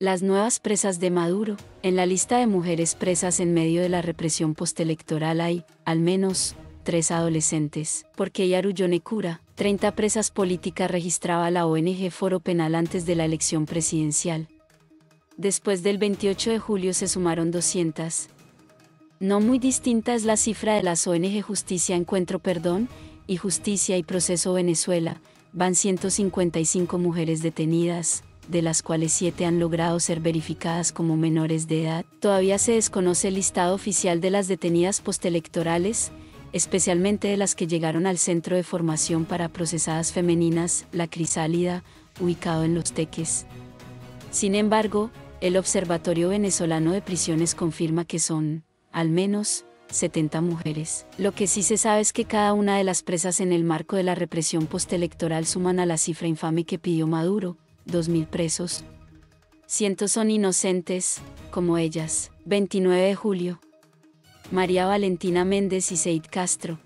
Las nuevas presas de Maduro. En la lista de mujeres presas en medio de la represión postelectoral hay, al menos, 3 adolescentes. Porque Kaoru Yonekura, 30 presas políticas registraba la ONG Foro Penal antes de la elección presidencial. Después del 28 de julio se sumaron 200. No muy distinta es la cifra de las ONG Justicia Encuentro Perdón y Justicia y Proceso Venezuela. Van 155 mujeres detenidas, de las cuales 7 han logrado ser verificadas como menores de edad. Todavía se desconoce el listado oficial de las detenidas postelectorales, especialmente de las que llegaron al Centro de Formación para Procesadas Femeninas, La Crisálida, ubicado en Los Teques. Sin embargo, el Observatorio Venezolano de Prisiones confirma que son, al menos, 70 mujeres. Lo que sí se sabe es que cada una de las presas en el marco de la represión postelectoral suman a la cifra infame que pidió Maduro, 2.000 presos. Cientos son inocentes, como ellas. 29 de julio. María Valentina Méndez y Seid Castro.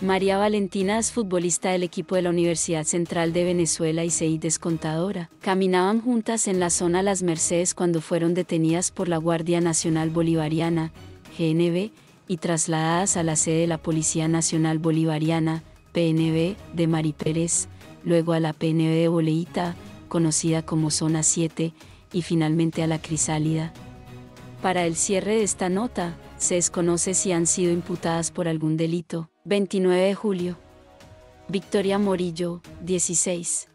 María Valentina es futbolista del equipo de la Universidad Central de Venezuela y Seid es contadora. Caminaban juntas en la zona Las Mercedes cuando fueron detenidas por la Guardia Nacional Bolivariana, GNB, y trasladadas a la sede de la Policía Nacional Bolivariana, PNB, de Mari Pérez, luego a la PNB de Boleíta, conocida como Zona 7, y finalmente a La Crisálida. Para el cierre de esta nota, se desconoce si han sido imputadas por algún delito. 29 de julio. Victoria Morillo, 16.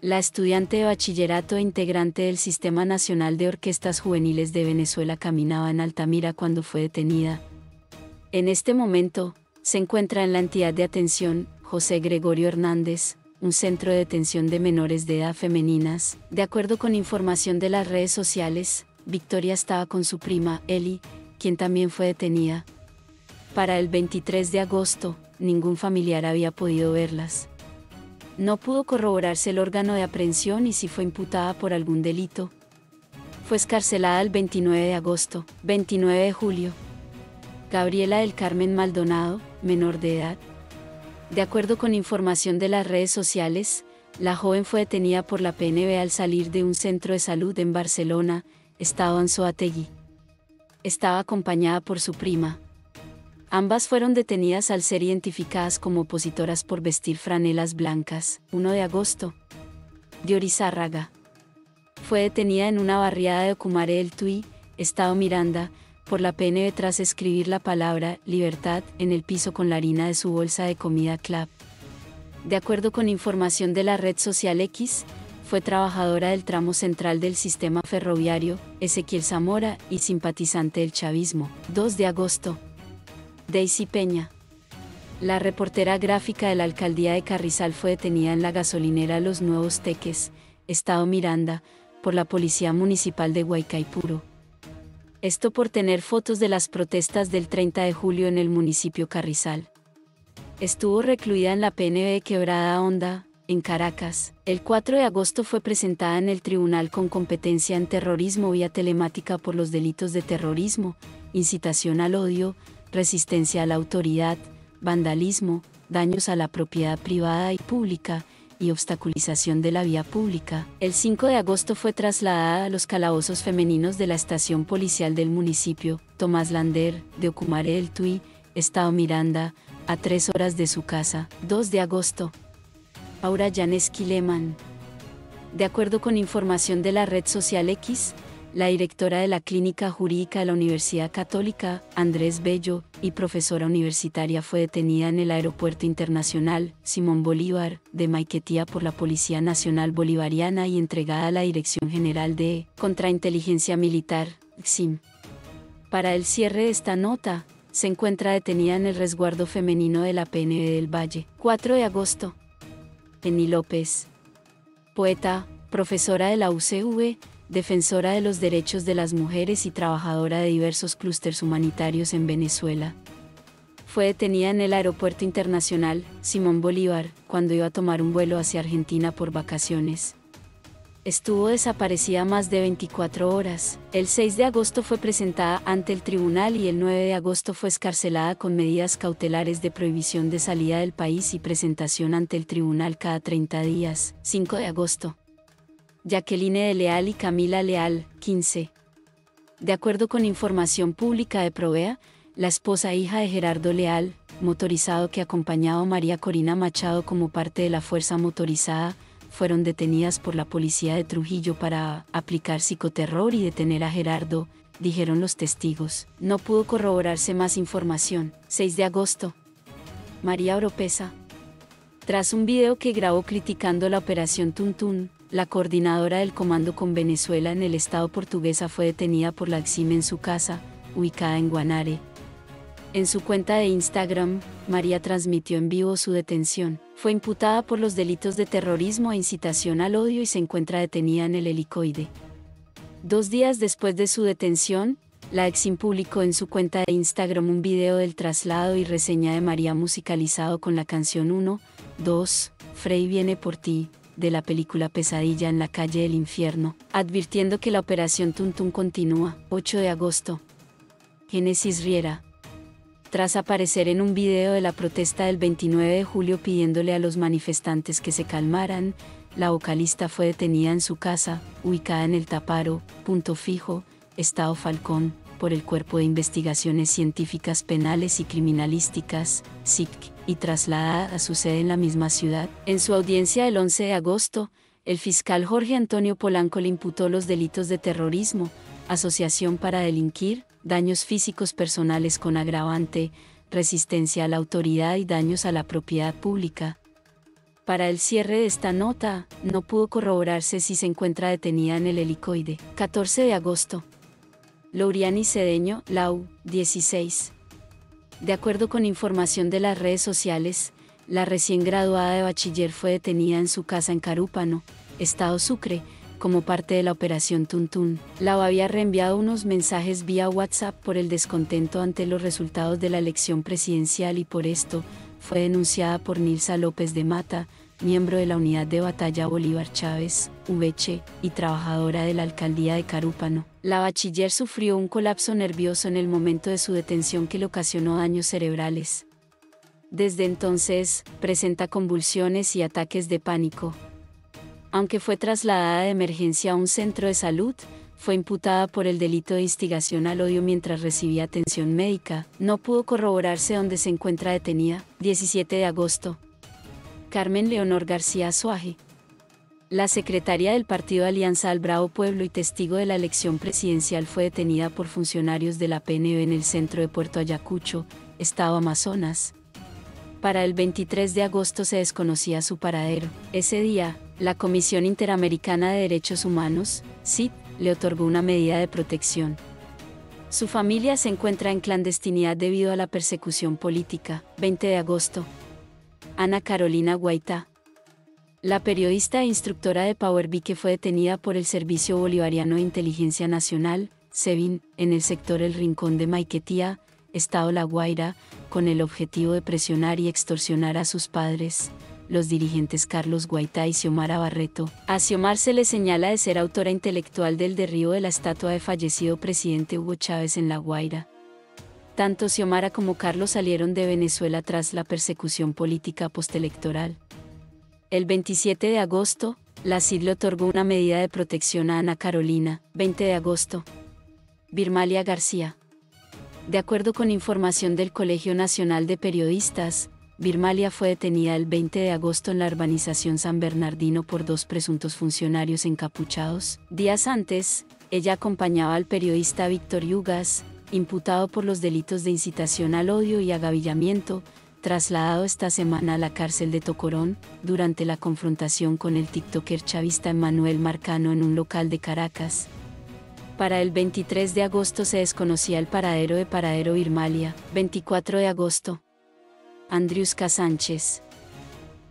La estudiante de bachillerato e integrante del Sistema Nacional de Orquestas Juveniles de Venezuela caminaba en Altamira cuando fue detenida. En este momento, se encuentra en la entidad de atención José Gregorio Hernández, un centro de detención de menores de edad femeninas. De acuerdo con información de las redes sociales, Victoria estaba con su prima, Eli, quien también fue detenida. Para el 23 de agosto, ningún familiar había podido verlas. No pudo corroborarse el órgano de aprehensión y si fue imputada por algún delito. Fue excarcelada el 29 de agosto. 29 de julio. Gabriela del Carmen Maldonado, menor de edad. De acuerdo con información de las redes sociales, la joven fue detenida por la PNB al salir de un centro de salud en Barcelona, estado Anzoátegui. Estaba acompañada por su prima. Ambas fueron detenidas al ser identificadas como opositoras por vestir franelas blancas. 1 de agosto. Di Orizárraga. Fue detenida en una barriada de Ocumare del Tuy, estado Miranda, por la PNB tras escribir la palabra libertad en el piso con la harina de su bolsa de comida Club. De acuerdo con información de la red social X, fue trabajadora del tramo central del sistema ferroviario, Ezequiel Zamora, y simpatizante del chavismo. 2 de agosto. Daisy Peña. La reportera gráfica de la alcaldía de Carrizal fue detenida en la gasolinera Los Nuevos Teques, estado Miranda, por la policía municipal de Guaycaipuro. Esto por tener fotos de las protestas del 30 de julio en el municipio Carrizal. Estuvo recluida en la PNB de Quebrada Honda, en Caracas. El 4 de agosto fue presentada en el Tribunal con competencia en terrorismo vía telemática por los delitos de terrorismo, incitación al odio, resistencia a la autoridad, vandalismo, daños a la propiedad privada y pública, y obstaculización de la vía pública. El 5 de agosto fue trasladada a los calabozos femeninos de la estación policial del municipio, Tomás Lander, de Ocumare del Tuy, estado Miranda, a 3 horas de su casa. 2 de agosto. Aura Janesky-Lehmann. De acuerdo con información de la red social X, la directora de la Clínica Jurídica de la Universidad Católica, Andrés Bello, y profesora universitaria fue detenida en el Aeropuerto Internacional Simón Bolívar de Maiquetía por la Policía Nacional Bolivariana y entregada a la Dirección General de Contrainteligencia Militar, XIM. Para el cierre de esta nota, se encuentra detenida en el resguardo femenino de la PNB del Valle. 4 de agosto. Eni López. Poeta, profesora de la UCV, defensora de los derechos de las mujeres y trabajadora de diversos clústeres humanitarios en Venezuela. Fue detenida en el Aeropuerto Internacional Simón Bolívar cuando iba a tomar un vuelo hacia Argentina por vacaciones. Estuvo desaparecida más de 24 horas. El 6 de agosto fue presentada ante el tribunal y el 9 de agosto fue excarcelada con medidas cautelares de prohibición de salida del país y presentación ante el tribunal cada 30 días. 5 de agosto. Jacqueline de Leal y Camila Leal, 15. De acuerdo con información pública de Provea, la esposa e hija de Gerardo Leal, motorizado que acompañaba a María Corina Machado como parte de la fuerza motorizada, fueron detenidas por la policía de Trujillo para aplicar psicoterror y detener a Gerardo, dijeron los testigos. No pudo corroborarse más información. 6 de agosto. María Oropesa. Tras un video que grabó criticando la operación Tuntún, la coordinadora del comando con Venezuela en el estado portuguesa fue detenida por la EXIM en su casa, ubicada en Guanare. En su cuenta de Instagram, María transmitió en vivo su detención. Fue imputada por los delitos de terrorismo e incitación al odio y se encuentra detenida en el Helicoide. 2 días después de su detención, la EXIM publicó en su cuenta de Instagram un video del traslado y reseña de María musicalizado con la canción 1, 2, Frey viene por ti, de la película Pesadilla en la calle del infierno, advirtiendo que la operación Tuntún continúa. 8 de agosto. Génesis Riera. Tras aparecer en un video de la protesta del 29 de julio pidiéndole a los manifestantes que se calmaran, la vocalista fue detenida en su casa, ubicada en El Taparo, Punto Fijo, Estado Falcón, por el Cuerpo de Investigaciones Científicas Penales y Criminalísticas, SIC, y trasladada a su sede en la misma ciudad. En su audiencia del 11 de agosto, el fiscal Jorge Antonio Polanco le imputó los delitos de terrorismo, asociación para delinquir, daños físicos personales con agravante, resistencia a la autoridad y daños a la propiedad pública. Para el cierre de esta nota, no pudo corroborarse si se encuentra detenida en el Helicoide. 14 de agosto. Lauriani Cedeño, Lau, 16. De acuerdo con información de las redes sociales, la recién graduada de bachiller fue detenida en su casa en Carúpano, Estado Sucre, como parte de la operación Tuntún. Lau había reenviado unos mensajes vía WhatsApp por el descontento ante los resultados de la elección presidencial y por esto, fue denunciada por Nilsa López de Mata, miembro de la Unidad de Batalla Bolívar Chávez, UBC, y trabajadora de la Alcaldía de Carúpano. La bachiller sufrió un colapso nervioso en el momento de su detención que le ocasionó daños cerebrales. Desde entonces, presenta convulsiones y ataques de pánico. Aunque fue trasladada de emergencia a un centro de salud, fue imputada por el delito de instigación al odio mientras recibía atención médica. No pudo corroborarse dónde se encuentra detenida. 17 de agosto. Carmen Leonor García Suaje. La secretaria del partido Alianza al Bravo Pueblo y testigo de la elección presidencial fue detenida por funcionarios de la PNV en el centro de Puerto Ayacucho, Estado Amazonas. Para el 23 de agosto se desconocía su paradero. Ese día, la Comisión Interamericana de Derechos Humanos, CID, le otorgó una medida de protección. Su familia se encuentra en clandestinidad debido a la persecución política. 20 de agosto. Ana Carolina Guaitá. La periodista e instructora de Power Vique fue detenida por el Servicio Bolivariano de Inteligencia Nacional, SEBIN, en el sector El Rincón de Maiquetía, Estado La Guaira, con el objetivo de presionar y extorsionar a sus padres, los dirigentes Carlos Guaitá y Xiomara Barreto. A Xiomara se le señala de ser autora intelectual del derribo de la estatua de fallecido presidente Hugo Chávez en La Guaira. Tanto Xiomara como Carlos salieron de Venezuela tras la persecución política postelectoral. El 27 de agosto, la CID le otorgó una medida de protección a Ana Carolina. 20 de agosto. Birmalia García. De acuerdo con información del Colegio Nacional de Periodistas, Birmalia fue detenida el 20 de agosto en la urbanización San Bernardino por 2 presuntos funcionarios encapuchados. Días antes, ella acompañaba al periodista Víctor Yugas, imputado por los delitos de incitación al odio y agavillamiento, trasladado esta semana a la cárcel de Tocorón, durante la confrontación con el tiktoker chavista Emmanuel Marcano en un local de Caracas. Para el 23 de agosto se desconocía el paradero de Birmalia. 24 de agosto. Andriuska Sánchez.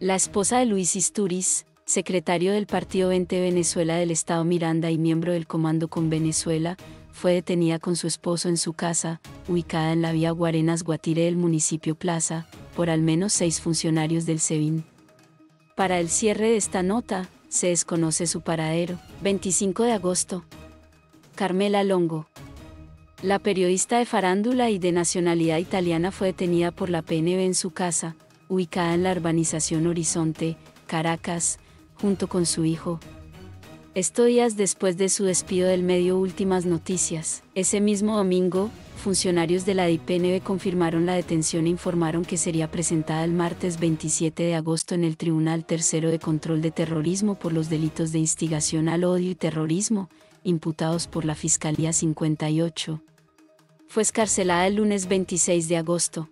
La esposa de Luis Istúriz, secretario del Partido 20 Venezuela del Estado Miranda y miembro del Comando con Venezuela, fue detenida con su esposo en su casa, ubicada en la vía Guarenas-Guatire del municipio Plaza, por al menos 6 funcionarios del SEBIN. Para el cierre de esta nota, se desconoce su paradero. 25 de agosto. Carmela Longo. La periodista de farándula y de nacionalidad italiana fue detenida por la PNV en su casa, ubicada en la urbanización Horizonte, Caracas, junto con su hijo. Esto días después de su despido del medio Últimas Noticias. Ese mismo domingo, funcionarios de la DIPNB confirmaron la detención e informaron que sería presentada el martes 27 de agosto en el Tribunal Tercero de Control de Terrorismo por los delitos de instigación al odio y terrorismo, imputados por la Fiscalía 58. Fue escarcelada el lunes 26 de agosto.